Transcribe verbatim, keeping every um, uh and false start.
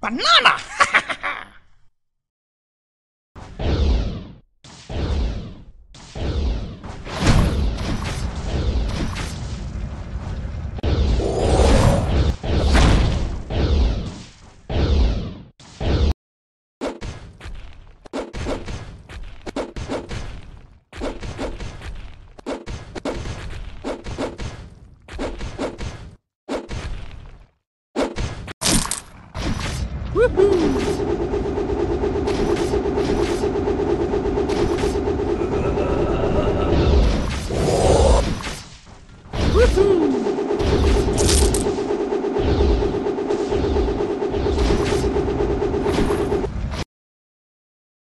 Banana! Woohoo!